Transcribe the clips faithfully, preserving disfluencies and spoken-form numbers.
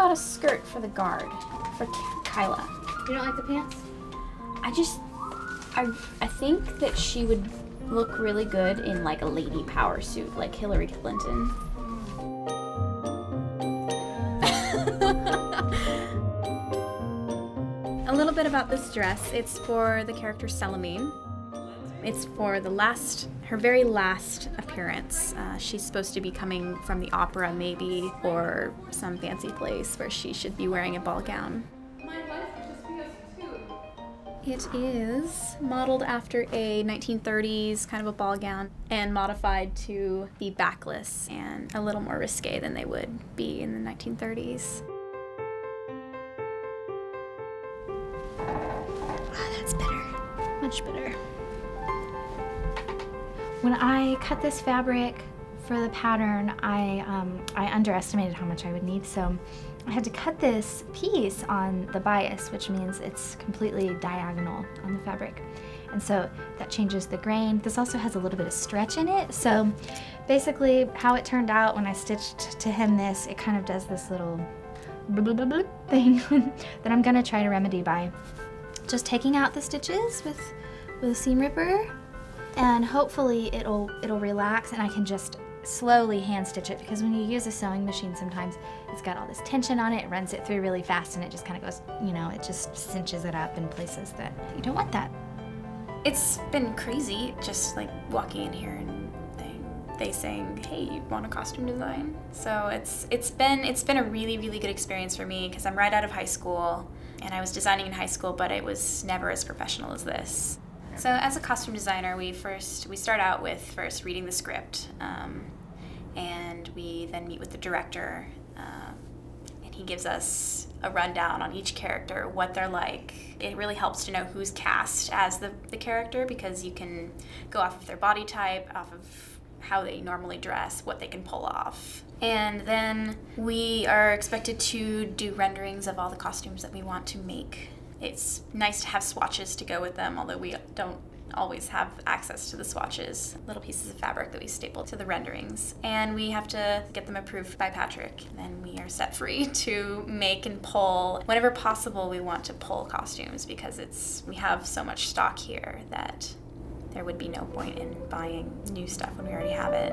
about a skirt for the guard, for Kyla? You don't like the pants? I just, I, I think that she would look really good in like a lady power suit, like Hillary Clinton. A little bit about this dress. It's for the character Célimène. It's for the last, her very last appearance. Uh, she's supposed to be coming from the opera, maybe, or some fancy place where she should be wearing a ball gown. It is modeled after a nineteen thirties kind of a ball gown and modified to be backless and a little more risque than they would be in the nineteen thirties. Oh, that's better, much better. When I cut this fabric for the pattern, I, um, I underestimated how much I would need, so I had to cut this piece on the bias, which means it's completely diagonal on the fabric. And so that changes the grain. This also has a little bit of stretch in it, so basically how it turned out when I stitched to hem this, it kind of does this little thing that I'm gonna try to remedy by just taking out the stitches with, with a seam ripper. And hopefully it'll it'll relax and I can just slowly hand stitch it, because when you use a sewing machine sometimes it's got all this tension on it, it runs it through really fast and it just kind of goes, you know, it just cinches it up in places that you don't want that. It's been crazy just like walking in here and they, they saying, hey, you want a costume design? So it's it's been it's been a really, really good experience for me, because I'm right out of high school and I was designing in high school, but it was never as professional as this. So as a costume designer, we first we start out with first reading the script, um, and we then meet with the director, uh, and he gives us a rundown on each character, what they're like. It really helps to know who's cast as the, the character, because you can go off of their body type, off of how they normally dress, what they can pull off. And then we are expected to do renderings of all the costumes that we want to make. It's nice to have swatches to go with them, although we don't always have access to the swatches, little pieces of fabric that we staple to the renderings. And we have to get them approved by Patrick, and then we are set free to make and pull. Whenever possible, we want to pull costumes, because it's we have so much stock here that there would be no point in buying new stuff when we already have it.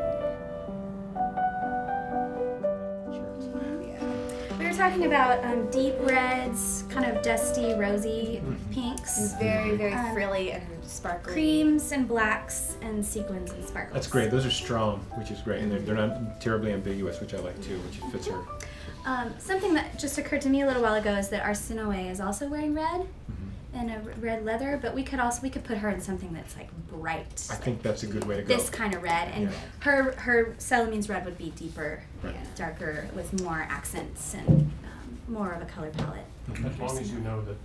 Talking about um, deep reds, kind of dusty, rosy pinks. And very, very um, frilly and sparkly. Creams and blacks and sequins and sparkles. That's great. Those are strong, which is great. And they're, they're not terribly ambiguous, which I like too, which fits her. Um, something that just occurred to me a little while ago is that Arsinoe is also wearing red. And a red leather, but we could also we could put her in something that's like bright. I like think that's a good way to go. This kind of red, and yeah. her her Célimine's red would be deeper, right. darker, with more accents and um, more of a color palette. Okay. As long as you know that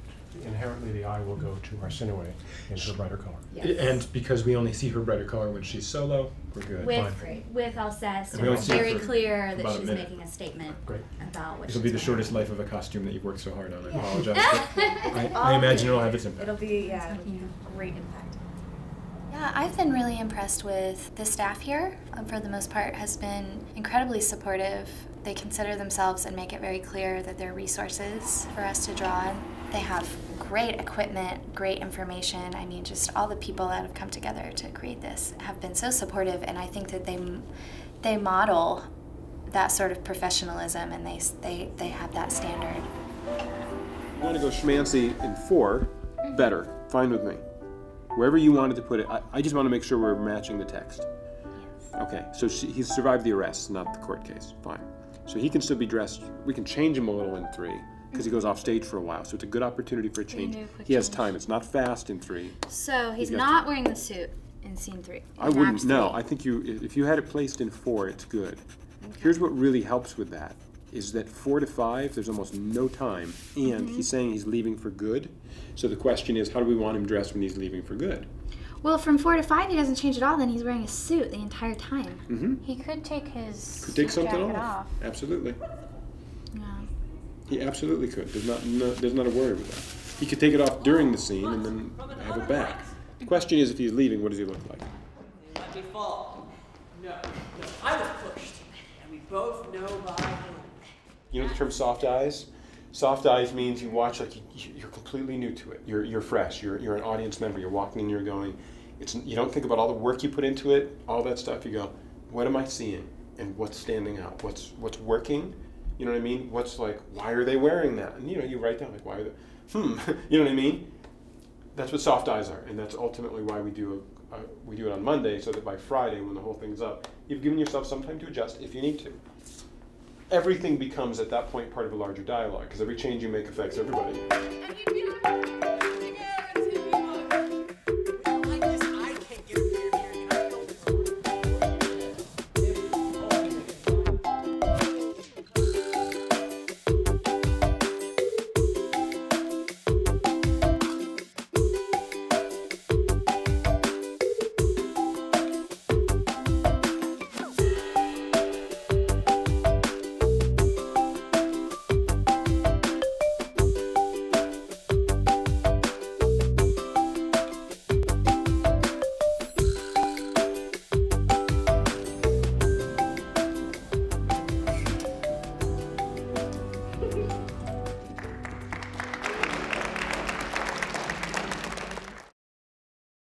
inherently the eye will go to Arsinoe in her brighter color. Yes. And because we only see her brighter color when she's solo, we're good. With, Fine. with Alceste, it's very clear that she's a making a statement Great. about what This will be the wearing. shortest life of a costume that you've worked so hard on. I yeah. apologize. I, I imagine it'll have its impact. It'll be, yeah, it'll be a great impact. Yeah, I've been really impressed with the staff here, um, for the most part, has been incredibly supportive. They consider themselves and make it very clear that they're resources for us to draw on. They have great equipment, great information. I mean, just all the people that have come together to create this have been so supportive, and I think that they they model that sort of professionalism, and they they they have that standard. You want to go schmancy in four? Better, fine with me. Wherever you wanted to put it, I, I just want to make sure we're matching the text. Yes. Okay, so she, he's survived the arrest, not the court case. Fine. So he can still be dressed. We can change him a little in three, because he goes off stage for a while, so it's a good opportunity for a change. He has time. It's not fast in three. So he's, he's not time. wearing the suit in scene three. I wouldn't. No, three. I think you. If you had it placed in four, it's good. Okay. Here's what really helps with that: is that four to five, there's almost no time, and mm-hmm. he's saying he's leaving for good. So the question is, how do we want him dressed when he's leaving for good? Well, from four to five, he doesn't change at all. Then he's wearing a suit the entire time. Mm-hmm. He could take his could take something off. off. Absolutely. He absolutely could. There's not, no, there's not a worry with that. He could take it off during the scene and then have it back. The question is, if he's leaving, what does he look like? He let me fall. No, no, I was pushed, and we both know by him. You know the term soft eyes? Soft eyes means you watch like you, you're completely new to it. You're, you're fresh. You're, you're an audience member. You're walking and you're going. It's, you don't think about all the work you put into it, all that stuff. You go, what am I seeing? And what's standing out? What's, what's working? You know what I mean? What's like, why are they wearing that? And you know, you write down like, why are they, hmm, you know what I mean? That's what soft eyes are. And that's ultimately why we do, a, uh, we do it on Monday, so that by Friday when the whole thing's up, you've given yourself some time to adjust if you need to. Everything becomes, at that point, part of a larger dialogue, because every change you make affects everybody.